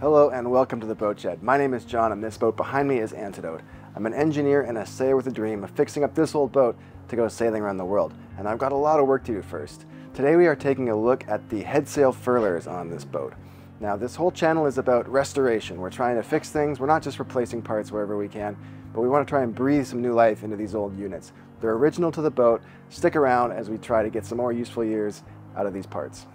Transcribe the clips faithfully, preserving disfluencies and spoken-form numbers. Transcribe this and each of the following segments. Hello and welcome to the Boat Shed. My name is John and this boat behind me is Antidote. I'm an engineer and a sailor with a dream of fixing up this old boat to go sailing around the world, and I've got a lot of work to do first. Today we are taking a look at the headsail furlers on this boat. Now this whole channel is about restoration. We're trying to fix things, we're not just replacing parts wherever we can, but we want to try and breathe some new life into these old units. They're original to the boat. Stick around as we try to get some more useful years out of these parts.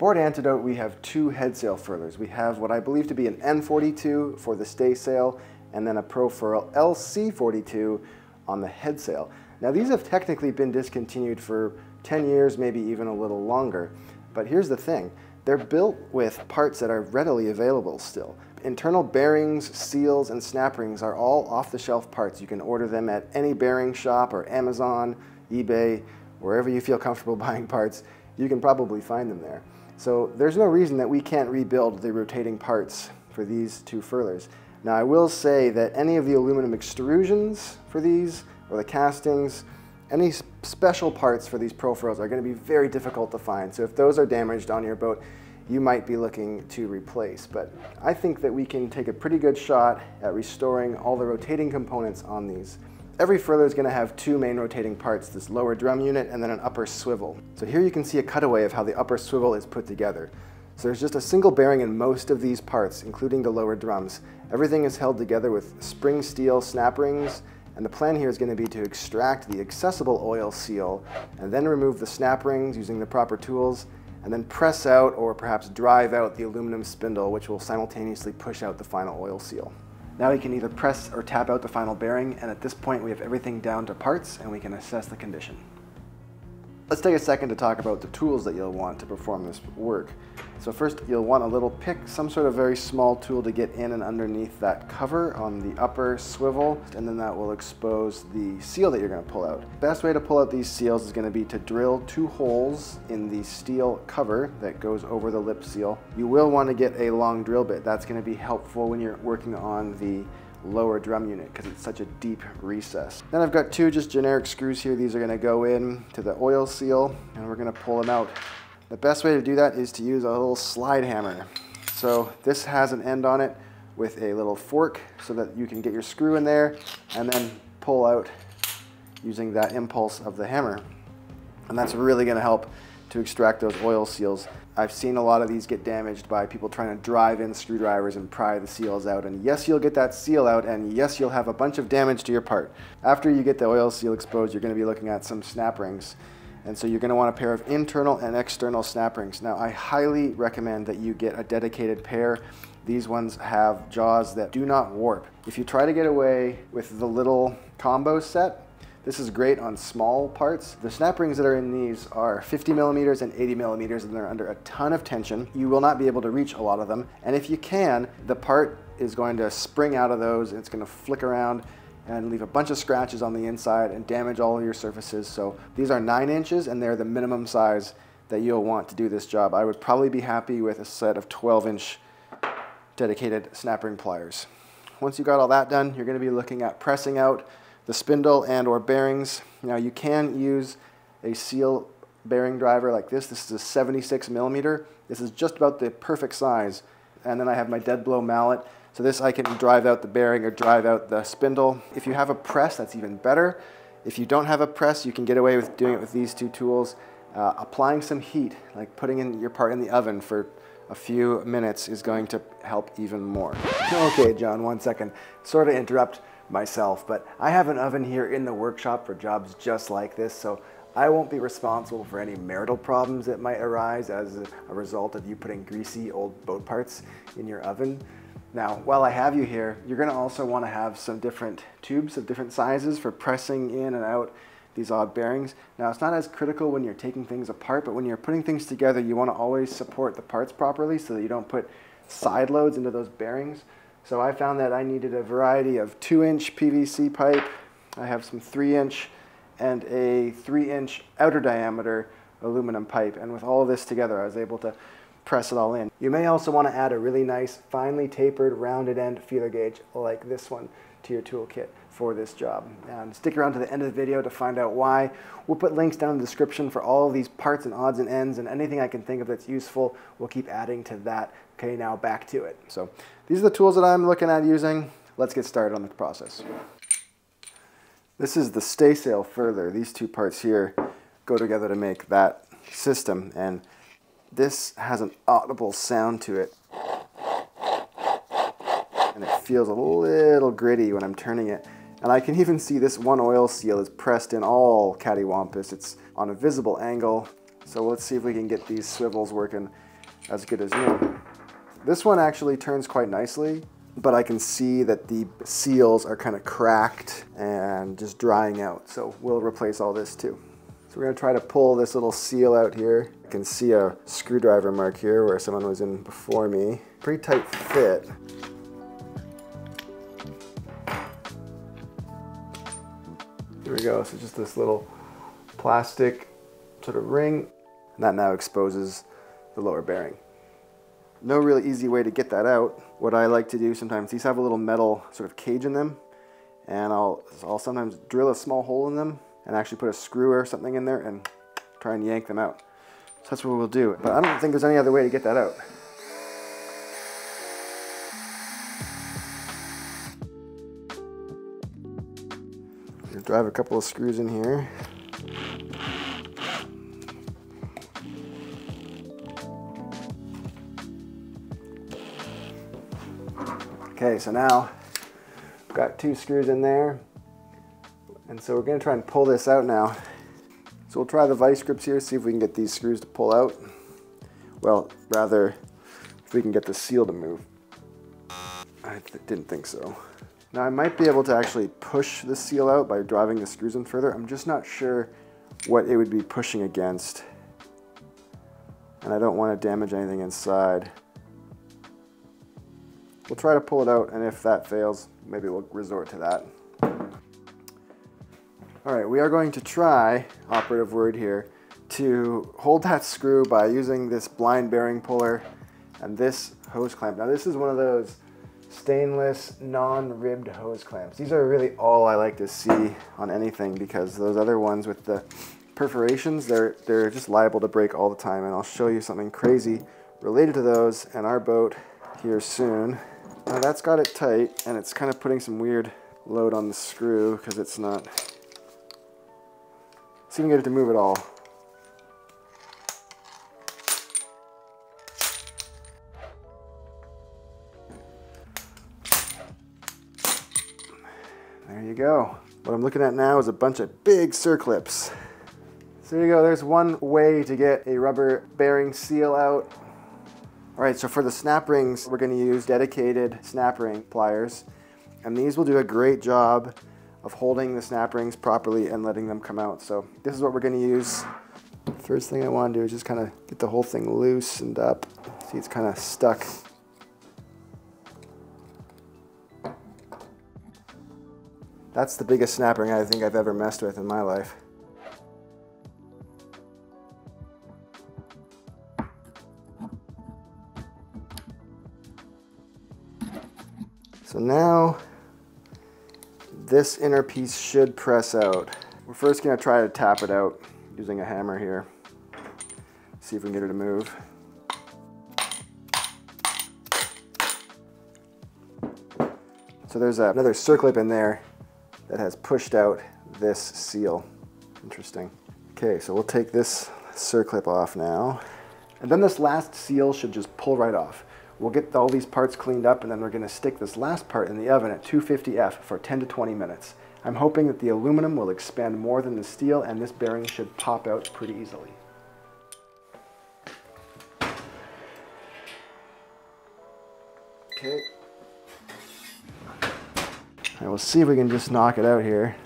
Aboard Antidote, we have two headsail furlers. We have what I believe to be an N forty-two for the staysail, and then a ProFurl L C forty-two on the headsail. Now these have technically been discontinued for ten years, maybe even a little longer. But here's the thing, they're built with parts that are readily available still. Internal bearings, seals, and snap rings are all off-the-shelf parts. You can order them at any bearing shop or Amazon, eBay, wherever you feel comfortable buying parts, you can probably find them there. So there's no reason that we can't rebuild the rotating parts for these two furlers. Now I will say that any of the aluminum extrusions for these, or the castings, any special parts for these ProFurls are going to be very difficult to find. So if those are damaged on your boat, you might be looking to replace. But I think that we can take a pretty good shot at restoring all the rotating components on these. Every furler is going to have two main rotating parts, this lower drum unit and then an upper swivel. So here you can see a cutaway of how the upper swivel is put together. So there's just a single bearing in most of these parts, including the lower drums. Everything is held together with spring steel snap rings, and the plan here is going to be to extract the accessible oil seal and then remove the snap rings using the proper tools, and then press out or perhaps drive out the aluminum spindle, which will simultaneously push out the final oil seal. Now we can either press or tap out the final bearing, and at this point we have everything down to parts and we can assess the condition. Let's take a second to talk about the tools that you'll want to perform this work. So first you'll want a little pick, some sort of very small tool to get in and underneath that cover on the upper swivel, and then that will expose the seal that you're going to pull out. The best way to pull out these seals is going to be to drill two holes in the steel cover that goes over the lip seal. You will want to get a long drill bit. That's going to be helpful when you're working on the lower drum unit because it's such a deep recess. Then I've got two just generic screws here. These are going to go in to the oil seal and we're going to pull them out. The best way to do that is to use a little slide hammer. So this has an end on it with a little fork so that you can get your screw in there and then pull out using that impulse of the hammer. And that's really going to help to extract those oil seals. I've seen a lot of these get damaged by people trying to drive in screwdrivers and pry the seals out, and yes, you'll get that seal out, and yes, you'll have a bunch of damage to your part. After you get the oil seal exposed, you're going to be looking at some snap rings, and so you're going to want a pair of internal and external snap rings. Now, I highly recommend that you get a dedicated pair. These ones have jaws that do not warp. If you try to get away with the little combo set, this is great on small parts. The snap rings that are in these are fifty millimeters and eighty millimeters, and they're under a ton of tension. You will not be able to reach a lot of them. And if you can, the part is going to spring out of those, and it's going to flick around and leave a bunch of scratches on the inside and damage all of your surfaces. So these are nine inches and they're the minimum size that you'll want to do this job. I would probably be happy with a set of twelve inch dedicated snap ring pliers. Once you got all that done, you're going to be looking at pressing out the spindle and or bearings. Now you can use a seal bearing driver like this. This is a seventy-six millimeter. This is just about the perfect size. And then I have my dead blow mallet. So this I can drive out the bearing or drive out the spindle. If you have a press, that's even better. If you don't have a press, you can get away with doing it with these two tools. Uh, applying some heat, like putting in your part in the oven for a few minutes, is going to help even more. Okay, John, one second. Sort of interrupt myself, but I have an oven here in the workshop for jobs just like this, so I won't be responsible for any marital problems that might arise as a result of you putting greasy old boat parts in your oven. Now, while I have you here, you're going to also want to have some different tubes of different sizes for pressing in and out these odd bearings. Now, it's not as critical when you're taking things apart, but when you're putting things together, you want to always support the parts properly so that you don't put side loads into those bearings. So I found that I needed a variety of two inch P V C pipe. I have some three inch and a three inch outer diameter aluminum pipe. And with all of this together, I was able to press it all in. You may also want to add a really nice, finely tapered, rounded end feeler gauge like this one to your toolkit. for this job. And stick around to the end of the video to find out why. We'll put links down in the description for all of these parts and odds and ends, and anything I can think of that's useful, we'll keep adding to that. Okay, now back to it. So these are the tools that I'm looking at using. Let's get started on the process. This is the staysail further. These two parts here go together to make that system, and this has an audible sound to it. And it feels a little gritty when I'm turning it. And I can even see this one oil seal is pressed in all cattywampus. It's on a visible angle. So let's see if we can get these swivels working as good as new. This one actually turns quite nicely, but I can see that the seals are kind of cracked and just drying out. So we'll replace all this too. So we're gonna try to pull this little seal out here. I can see a screwdriver mark here where someone was in before me. Pretty tight fit. Here we go, so just this little plastic sort of ring, and that now exposes the lower bearing. No really easy way to get that out. What I like to do sometimes, these have a little metal sort of cage in them, and I'll, I'll sometimes drill a small hole in them and actually put a screw or something in there and try and yank them out. So that's what we'll do, but I don't think there's any other way to get that out. I have a couple of screws in here. Okay, so now I've got two screws in there. And so we're gonna try and pull this out now. So we'll try the vice grips here, see if we can get these screws to pull out. Well, rather, if we can get the seal to move. I th- didn't think so. Now I might be able to actually push the seal out by driving the screws in further. I'm just not sure what it would be pushing against. And I don't want to damage anything inside. We'll try to pull it out, and if that fails, maybe we'll resort to that. All right, we are going to try, operative word here, to hold that screw by using this blind bearing puller and this hose clamp. Now this is one of those stainless, non-ribbed hose clamps. These are really all I like to see on anything, because those other ones with the perforations, they're, they're just liable to break all the time, and I'll show you something crazy related to those in our boat here soon. Now that's got it tight, and it's kind of putting some weird load on the screw because it's not... see if you can get it to move at all. There you go. What I'm looking at now is a bunch of big circlips. So there you go, there's one way to get a rubber bearing seal out. All right, so for the snap rings, we're gonna use dedicated snap ring pliers. And these will do a great job of holding the snap rings properly and letting them come out. So this is what we're gonna use. First thing I wanna do is just kind of get the whole thing loosened up. See, it's kind of stuck. That's the biggest snap ring I think I've ever messed with in my life. So now, this inner piece should press out. We're first gonna try to tap it out using a hammer here. See if we can get her to move. So there's another circlip in there that has pushed out this seal. Interesting. Okay, so we'll take this circlip off now. And then this last seal should just pull right off. We'll get all these parts cleaned up, and then we're gonna stick this last part in the oven at two fifty F for ten to twenty minutes. I'm hoping that the aluminum will expand more than the steel, and this bearing should pop out pretty easily. Okay. All right, we'll see if we can just knock it out here.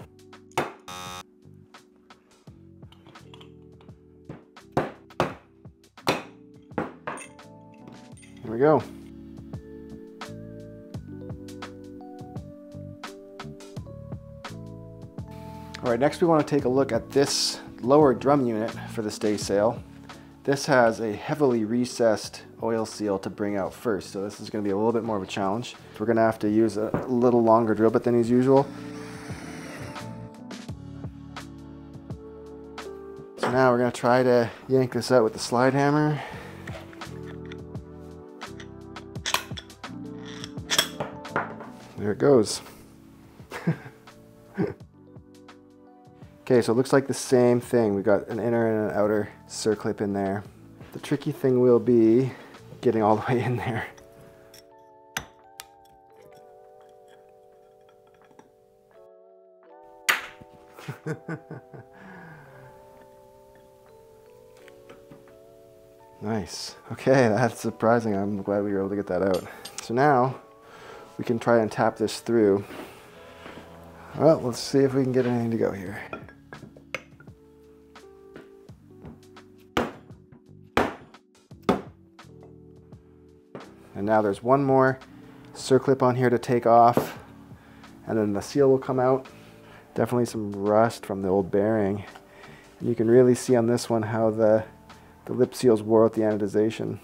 There we go. All right, next we want to take a look at this lower drum unit for the staysail. This has a heavily recessed oil seal to bring out first, so this is going to be a little bit more of a challenge. We're going to have to use a little longer drill bit than is usual. Now we're gonna try to yank this out with the slide hammer. There it goes. Okay, so it looks like the same thing. We got an inner and an outer circlip in there. The tricky thing will be getting all the way in there. Nice. Okay, that's surprising. I'm glad we were able to get that out. So now we can try and tap this through. Well, let's see if we can get anything to go here. And now there's one more circlip on here to take off, and then the seal will come out. Definitely some rust from the old bearing. And you can really see on this one how the, the lip seals wore out the anodization.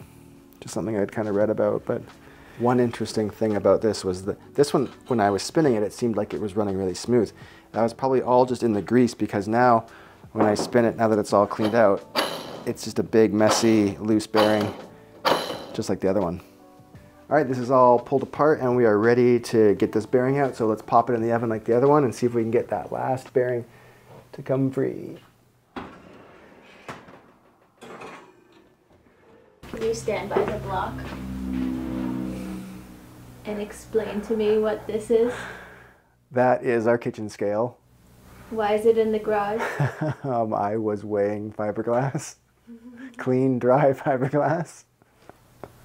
Just something I'd kind of read about. But one interesting thing about this was that this one, when I was spinning it, it seemed like it was running really smooth. That was probably all just in the grease, because now when I spin it, now that it's all cleaned out, it's just a big, messy, loose bearing, just like the other one. All right, this is all pulled apart and we are ready to get this bearing out. So let's pop it in the oven like the other one and see if we can get that last bearing to come free. Can you stand by the block and explain to me what this is? That is our kitchen scale. Why is it in the garage? um, I was weighing fiberglass, clean, dry fiberglass.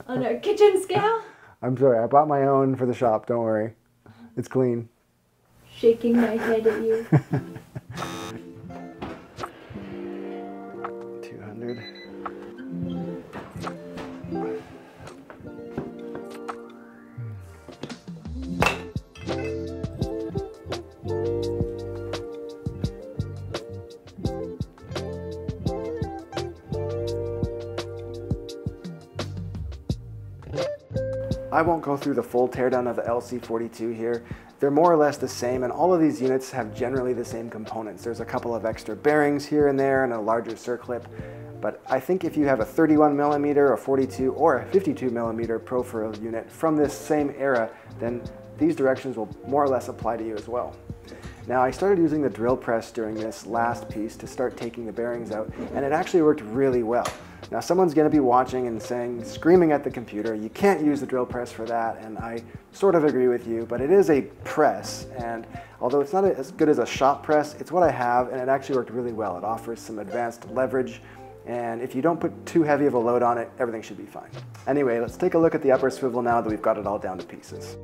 On our kitchen scale? I'm sorry, I bought my own for the shop, don't worry. It's clean. Shaking my head at you. two hundred. I won't go through the full teardown of the L C forty-two here. They're more or less the same, and all of these units have generally the same components. There's a couple of extra bearings here and there and a larger circlip, but I think if you have a thirty-one millimeter, a forty-two, or a fifty-two millimeter ProFurl unit from this same era, then these directions will more or less apply to you as well. Now, I started using the drill press during this last piece to start taking the bearings out, and it actually worked really well. Now, someone's going to be watching and saying, screaming at the computer, you can't use the drill press for that, and I sort of agree with you, but it is a press, and although it's not as good as a shop press, it's what I have, and it actually worked really well. It offers some advanced leverage, and if you don't put too heavy of a load on it, everything should be fine. Anyway, let's take a look at the upper swivel now that we've got it all down to pieces.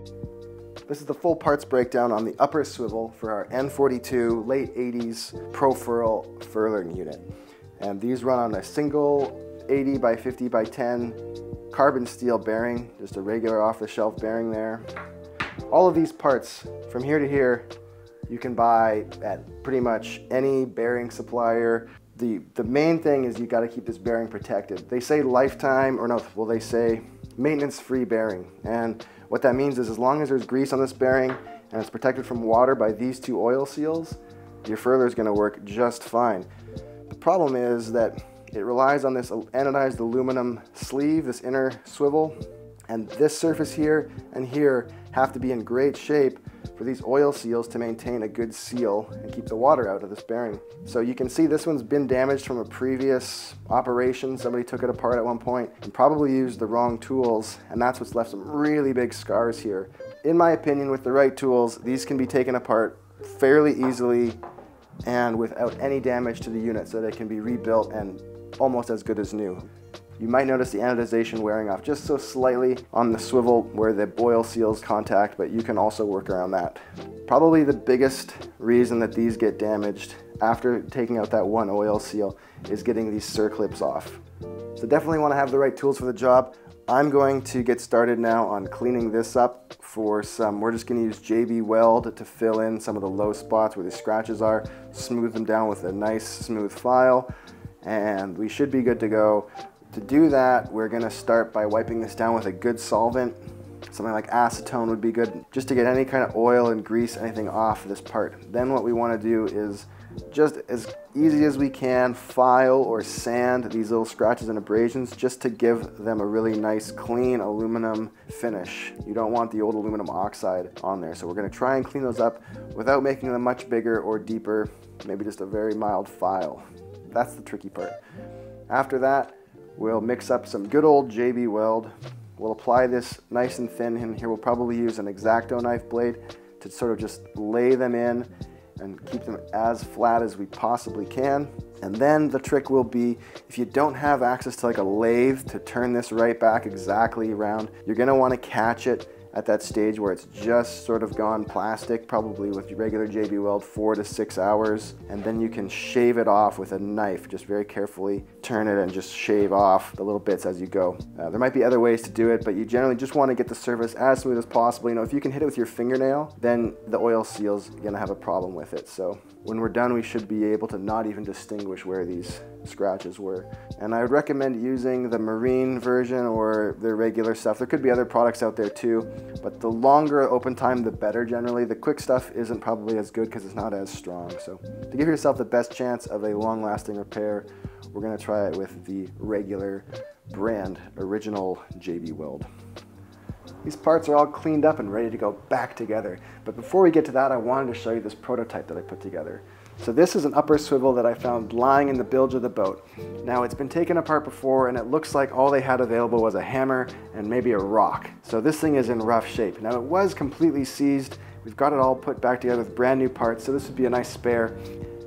This is the full parts breakdown on the upper swivel for our N forty-two late eighties ProFurl furling unit. And these run on a single eighty by fifty by ten carbon steel bearing, just a regular off-the-shelf bearing there. All of these parts from here to here you can buy at pretty much any bearing supplier. The, the main thing is you got to keep this bearing protected. They say lifetime, or no, well they say maintenance-free bearing. And what that means is as long as there's grease on this bearing and it's protected from water by these two oil seals, your furler is going to work just fine. The problem is that it relies on this anodized aluminum sleeve, this inner swivel, and this surface here and here have to be in great shape for these oil seals to maintain a good seal and keep the water out of this bearing. So you can see this one's been damaged from a previous operation. Somebody took it apart at one point and probably used the wrong tools, and that's what's left some really big scars here. In my opinion, with the right tools, these can be taken apart fairly easily and without any damage to the unit, so they can be rebuilt and almost as good as new. You might notice the anodization wearing off just so slightly on the swivel where the oil seals contact, but you can also work around that. Probably the biggest reason that these get damaged after taking out that one oil seal is getting these circlips off. So definitely want to have the right tools for the job. I'm going to get started now on cleaning this up for some, we're just going to use J B Weld to fill in some of the low spots where the scratches are, smooth them down with a nice smooth file, and we should be good to go. To do that, we're gonna start by wiping this down with a good solvent. Something like acetone would be good, just to get any kind of oil and grease, anything off this part. Then what we wanna do is just as easy as we can, file or sand these little scratches and abrasions just to give them a really nice clean aluminum finish. You don't want the old aluminum oxide on there. So we're gonna try and clean those up without making them much bigger or deeper, maybe just a very mild file. That's the tricky part. After that, we'll mix up some good old J B Weld. We'll apply this nice and thin, and here we'll probably use an X-Acto knife blade to sort of just lay them in and keep them as flat as we possibly can. And then the trick will be, if you don't have access to like a lathe to turn this right back exactly around, you're gonna wanna catch it at that stage where it's just sort of gone plastic, probably with your regular J B Weld, four to six hours, and then you can shave it off with a knife. Just very carefully turn it and just shave off the little bits as you go. Uh, there might be other ways to do it, but you generally just want to get the surface as smooth as possible. You know, if you can hit it with your fingernail, then the oil seal's gonna have a problem with it. So when we're done, we should be able to not even distinguish where these scratches were. And I would recommend using the Marine version or their regular stuff. There could be other products out there too, but the longer open time, the better generally. The quick stuff isn't probably as good because it's not as strong. So to give yourself the best chance of a long lasting repair, we're gonna try it with the regular brand original J B Weld. These parts are all cleaned up and ready to go back together. But before we get to that, I wanted to show you this prototype that I put together. So this is an upper swivel that I found lying in the bilge of the boat. Now it's been taken apart before, and it looks like all they had available was a hammer and maybe a rock. So this thing is in rough shape. Now it was completely seized. We've got it all put back together with brand new parts, so this would be a nice spare.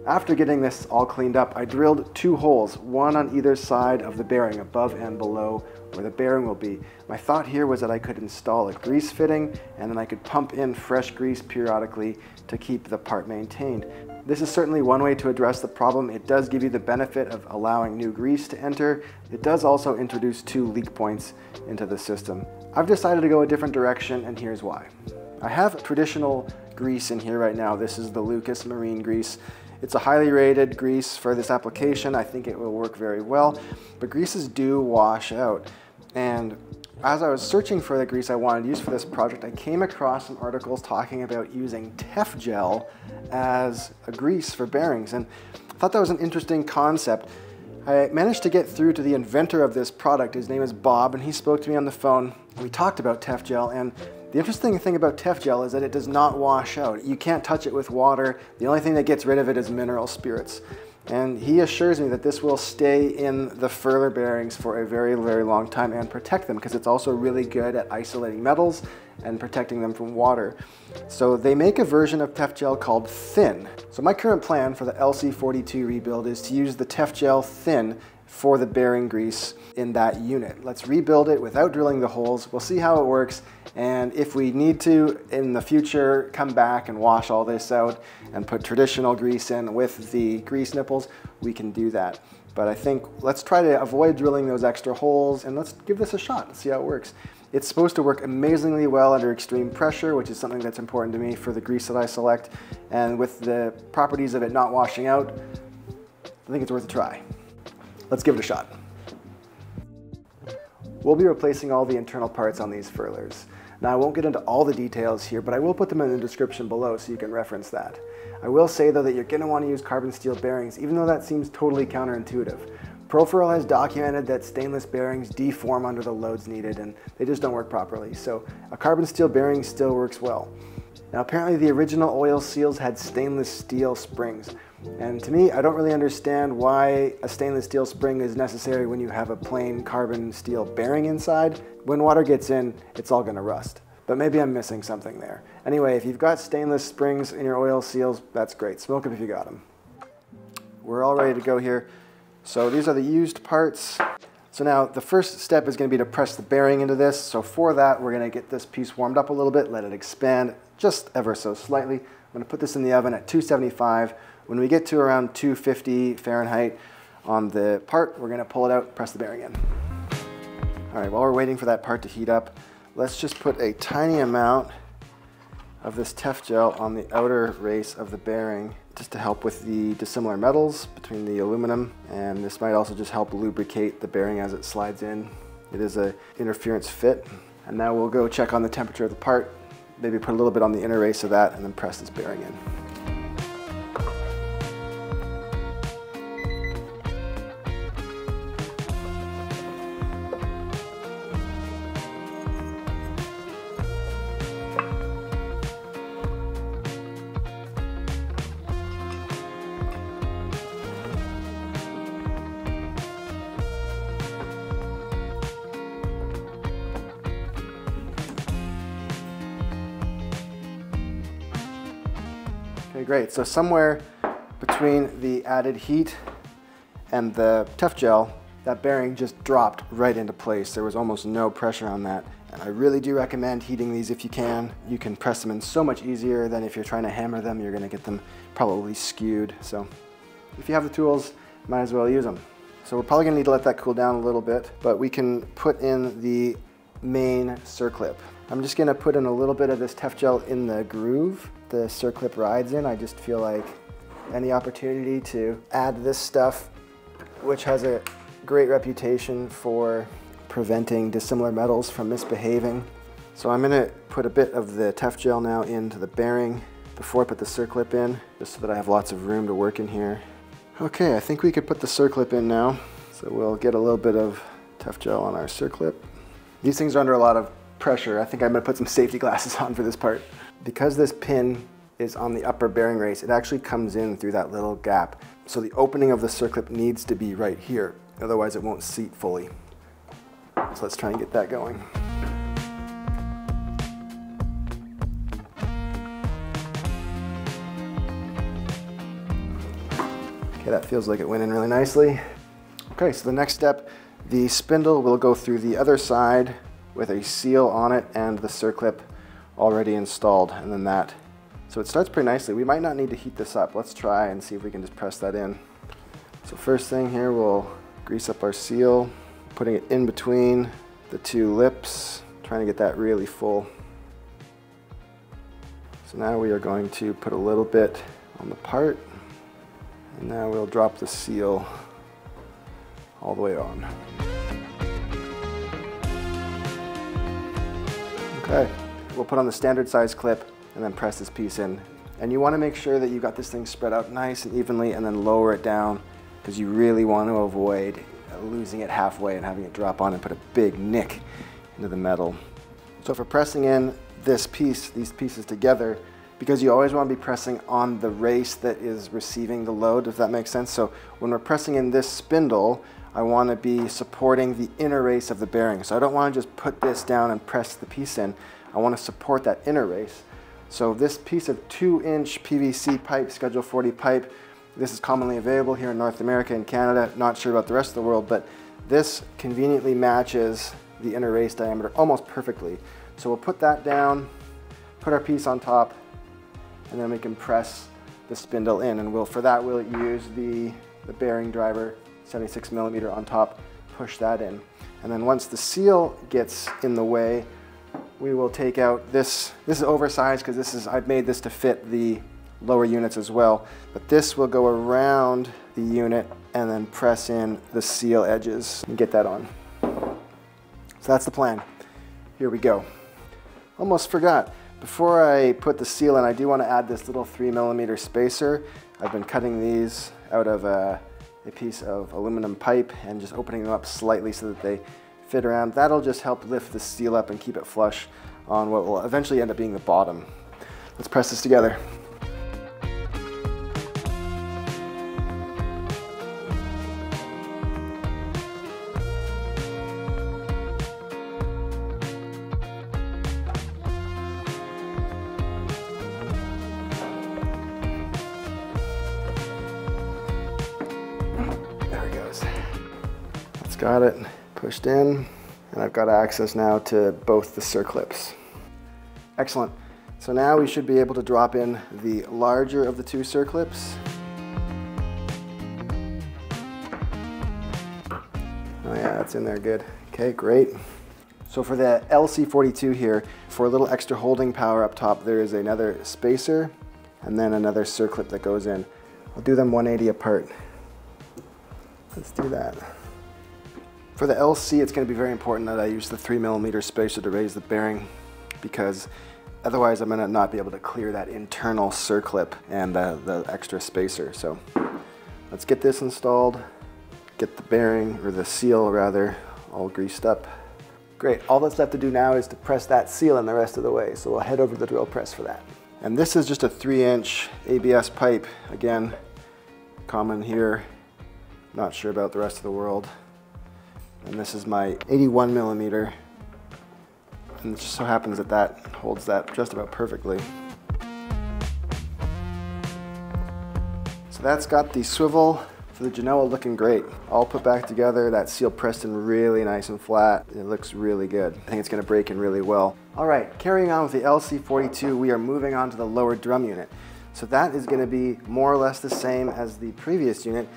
After getting this all cleaned up, I drilled two holes, one on either side of the bearing, above and below where the bearing will be. My thought here was that I could install a grease fitting, and then I could pump in fresh grease periodically to keep the part maintained. This is certainly one way to address the problem. It does give you the benefit of allowing new grease to enter. It does also introduce two leak points into the system. I've decided to go a different direction, and here's why. I have traditional grease in here right now. This is the Lucas Marine grease. It's a highly rated grease for this application. I think it will work very well, but greases do wash out. And as I was searching for the grease I wanted to use for this project, I came across some articles talking about using Tef-Gel as a grease for bearings, and I thought that was an interesting concept. I managed to get through to the inventor of this product. His name is Bob, and he spoke to me on the phone. We talked about Tef-Gel, and the interesting thing about Tef-Gel is that it does not wash out. You can't touch it with water. The only thing that gets rid of it is mineral spirits. And he assures me that this will stay in the furler bearings for a very, very long time and protect them, because it's also really good at isolating metals and protecting them from water. So they make a version of Tef-Gel called Thin. So my current plan for the L C forty-two rebuild is to use the Tef-Gel Thin for the bearing grease in that unit. Let's rebuild it without drilling the holes. We'll see how it works. And if we need to in the future, come back and wash all this out and put traditional grease in with the grease nipples, we can do that. But I think let's try to avoid drilling those extra holes, and let's give this a shot and see how it works. It's supposed to work amazingly well under extreme pressure, which is something that's important to me for the grease that I select. And with the properties of it not washing out, I think it's worth a try. Let's give it a shot. We'll be replacing all the internal parts on these furlers. Now, I won't get into all the details here, but I will put them in the description below so you can reference that. I will say though that you're gonna wanna use carbon steel bearings, even though that seems totally counterintuitive. ProFurl has documented that stainless bearings deform under the loads needed, and they just don't work properly. So a carbon steel bearing still works well. Now, apparently the original oil seals had stainless steel springs. And to me, I don't really understand why a stainless steel spring is necessary when you have a plain carbon steel bearing inside. When water gets in, it's all gonna rust. But maybe I'm missing something there. Anyway, if you've got stainless springs in your oil seals, that's great. Smoke them if you got them. We're all ready to go here. So these are the used parts. So now the first step is gonna be to press the bearing into this. So for that, we're gonna get this piece warmed up a little bit, let it expand just ever so slightly. I'm gonna put this in the oven at two seventy-five. When we get to around two fifty Fahrenheit on the part, we're gonna pull it out, press the bearing in. All right, while we're waiting for that part to heat up, let's just put a tiny amount of this Tef-Gel on the outer race of the bearing, just to help with the dissimilar metals between the aluminum. And this might also just help lubricate the bearing as it slides in. It is a interference fit. And now we'll go check on the temperature of the part, maybe put a little bit on the inner race of that, and then press this bearing in. Okay, great. So somewhere between the added heat and the Tef-Gel, that bearing just dropped right into place. There was almost no pressure on that. And I really do recommend heating these if you can. You can press them in so much easier than if you're trying to hammer them. You're gonna get them probably skewed. So if you have the tools, might as well use them. So we're probably gonna need to let that cool down a little bit, but we can put in the main circlip. I'm just gonna put in a little bit of this Tef-Gel in the groove the circlip rides in. I just feel like any opportunity to add this stuff, which has a great reputation for preventing dissimilar metals from misbehaving. So I'm gonna put a bit of the Tef-Gel now into the bearing before I put the circlip in, just so that I have lots of room to work in here. Okay, I think we could put the circlip in now. So we'll get a little bit of Tef-Gel on our circlip. These things are under a lot of pressure. I think I'm gonna put some safety glasses on for this part. Because this pin is on the upper bearing race, it actually comes in through that little gap. So the opening of the circlip needs to be right here. Otherwise it won't seat fully. So let's try and get that going. Okay, that feels like it went in really nicely. Okay, so the next step, the spindle will go through the other side with a seal on it and the circlip already installed, and then that. So it starts pretty nicely. We might not need to heat this up. Let's try and see if we can just press that in. So first thing here, we'll grease up our seal, putting it in between the two lips, trying to get that really full. So now we are going to put a little bit on the part, and now we'll drop the seal all the way on. Okay, we'll put on the standard size clip and then press this piece in. And you wanna make sure that you've got this thing spread out nice and evenly, and then lower it down, because you really want to avoid losing it halfway and having it drop on and put a big nick into the metal. So for pressing in this piece, these pieces together, because you always want to be pressing on the race that is receiving the load, if that makes sense. So when we're pressing in this spindle, I want to be supporting the inner race of the bearing. So I don't want to just put this down and press the piece in. I want to support that inner race. So this piece of two inch P V C pipe, schedule forty pipe, this is commonly available here in North America and Canada. Not sure about the rest of the world, but this conveniently matches the inner race diameter almost perfectly. So we'll put that down, put our piece on top, and then we can press the spindle in. And we'll, for that, we'll use the, the bearing driver, seventy-six millimeter on top, push that in. And then once the seal gets in the way, we will take out this. This is oversized because this is, I've made this to fit the lower units as well, but this will go around the unit and then press in the seal edges and get that on. So that's the plan. Here we go. Almost forgot. Before I put the seal in, I do want to add this little three millimeter spacer. I've been cutting these out of a, a piece of aluminum pipe and just opening them up slightly so that they fit around. That'll just help lift the seal up and keep it flush on what will eventually end up being the bottom. Let's press this together. Got it pushed in, and I've got access now to both the circlips. Excellent. So now we should be able to drop in the larger of the two circlips. Oh yeah, that's in there good. Okay, great. So for the L C forty-two here, for a little extra holding power up top, there is another spacer and then another circlip that goes in. I'll do them one eighty apart. Let's do that. For the L C, it's going to be very important that I use the three millimeter spacer to raise the bearing, because otherwise I'm going to not be able to clear that internal circlip and the, the extra spacer. So let's get this installed, get the bearing, or the seal rather, all greased up. Great. All that's left to do now is to press that seal in the rest of the way. So we'll head over to the drill press for that. And this is just a three inch A B S pipe. Again, common here, not sure about the rest of the world. And this is my eighty-one millimeter. And it just so happens that that holds that just about perfectly. that's got the swivel for the Genoa looking great. All put back together, that seal pressed in really nice and flat. It looks really good. I think it's gonna break in really well. All right, carrying on with the L C forty-two, we are moving on to the lower drum unit. So that is gonna be more or less the same as the previous unit.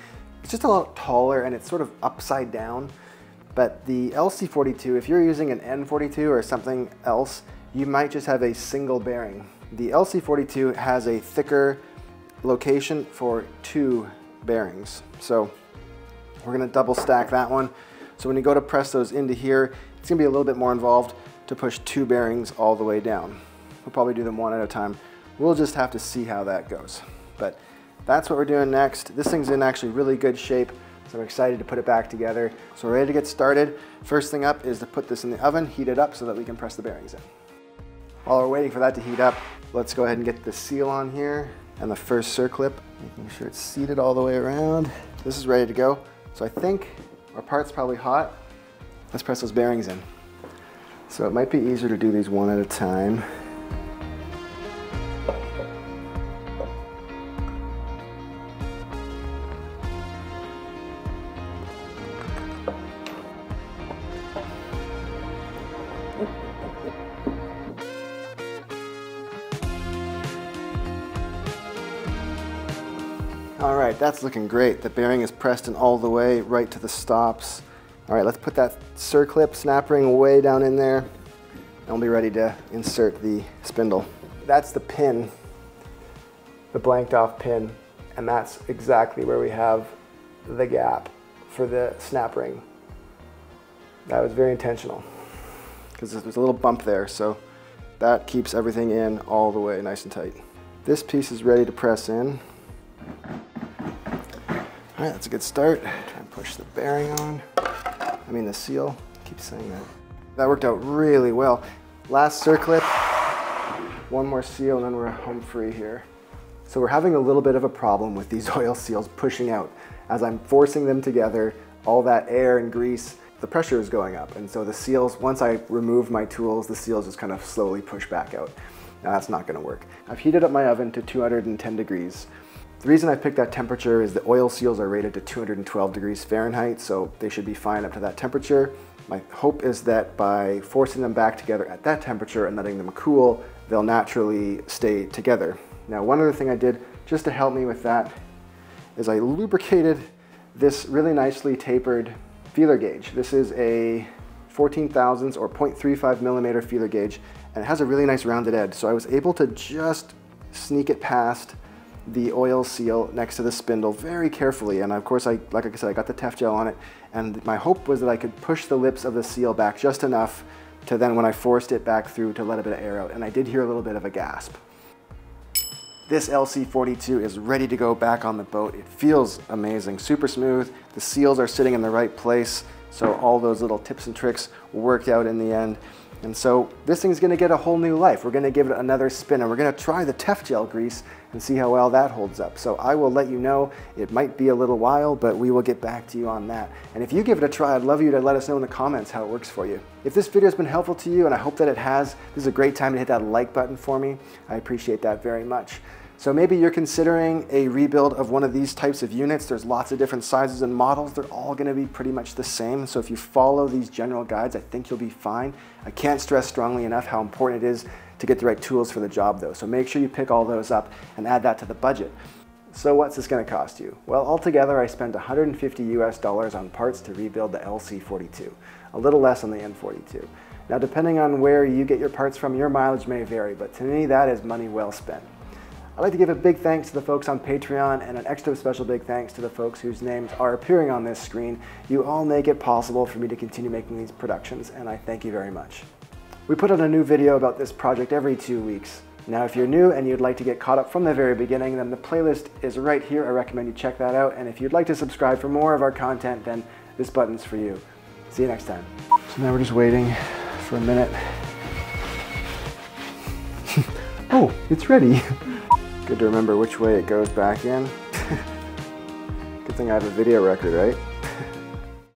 It's just a lot taller and it's sort of upside down. But the L C forty-two, if you're using an N forty-two or something else, you might just have a single bearing. The L C forty-two has a thicker location for two bearings. So we're gonna double stack that one. So when you go to press those into here, it's gonna be a little bit more involved to push two bearings all the way down. We'll probably do them one at a time. We'll just have to see how that goes. But that's what we're doing next. This thing's in actually really good shape. So I'm excited to put it back together. So we're ready to get started. First thing up is to put this in the oven, heat it up so that we can press the bearings in. While we're waiting for that to heat up, let's go ahead and get the seal on here and the first circlip, making sure it's seated all the way around. This is ready to go. So I think our part's probably hot. Let's press those bearings in. So it might be easier to do these one at a time. All right, that's looking great. The bearing is pressed in all the way, right to the stops. All right, let's put that circlip snap ring way down in there, and we'll be ready to insert the spindle. That's the pin, the blanked off pin, and that's exactly where we have the gap for the snap ring. That was very intentional, because there's a little bump there, so that keeps everything in all the way nice and tight. This piece is ready to press in. All right, that's a good start. Try and push the bearing on. I mean the seal, I keep saying that. That worked out really well. Last circlip, one more seal and then we're home free here. So we're having a little bit of a problem with these oil seals pushing out. As I'm forcing them together, all that air and grease, the pressure is going up. And so the seals, once I remove my tools, the seals just kind of slowly push back out. Now that's not gonna work. I've heated up my oven to two hundred ten degrees. The reason I picked that temperature is the oil seals are rated to two hundred twelve degrees Fahrenheit, so they should be fine up to that temperature. My hope is that by forcing them back together at that temperature and letting them cool, they'll naturally stay together. Now, one other thing I did just to help me with that is I lubricated this really nicely tapered feeler gauge. This is a fourteen thousandths or point three five millimeter feeler gauge, and it has a really nice rounded edge, so I was able to just sneak it past the oil seal next to the spindle very carefully. And of course, I, like I said, I got the Tef-Gel on it. And my hope was that I could push the lips of the seal back just enough to then when I forced it back through to let a bit of air out. And I did hear a little bit of a gasp. This L C forty-two is ready to go back on the boat. It feels amazing, super smooth. The seals are sitting in the right place. So all those little tips and tricks worked out in the end. And so this thing's gonna get a whole new life. We're gonna give it another spin and we're gonna try the Tef-Gel grease and see how well that holds up. So I will let you know, it might be a little while, but we will get back to you on that. And if you give it a try, I'd love you to let us know in the comments how it works for you. If this video has been helpful to you, and I hope that it has, this is a great time to hit that like button for me. I appreciate that very much. So maybe you're considering a rebuild of one of these types of units. There's lots of different sizes and models. They're all gonna be pretty much the same. So if you follow these general guides, I think you'll be fine. I can't stress strongly enough how important it is to get the right tools for the job though. So make sure you pick all those up and add that to the budget. So what's this gonna cost you? Well, altogether I spent one hundred fifty US dollars on parts to rebuild the L C forty-two, a little less on the N forty-two. Now, depending on where you get your parts from, your mileage may vary, but to me that is money well spent. I'd like to give a big thanks to the folks on Patreon and an extra special big thanks to the folks whose names are appearing on this screen. You all make it possible for me to continue making these productions, and I thank you very much. We put out a new video about this project every two weeks. Now, if you're new and you'd like to get caught up from the very beginning, then the playlist is right here. I recommend you check that out. And if you'd like to subscribe for more of our content, then this button's for you. See you next time. So now we're just waiting for a minute. Oh, it's ready. Good to remember which way it goes back in. Good thing I have a video record, right?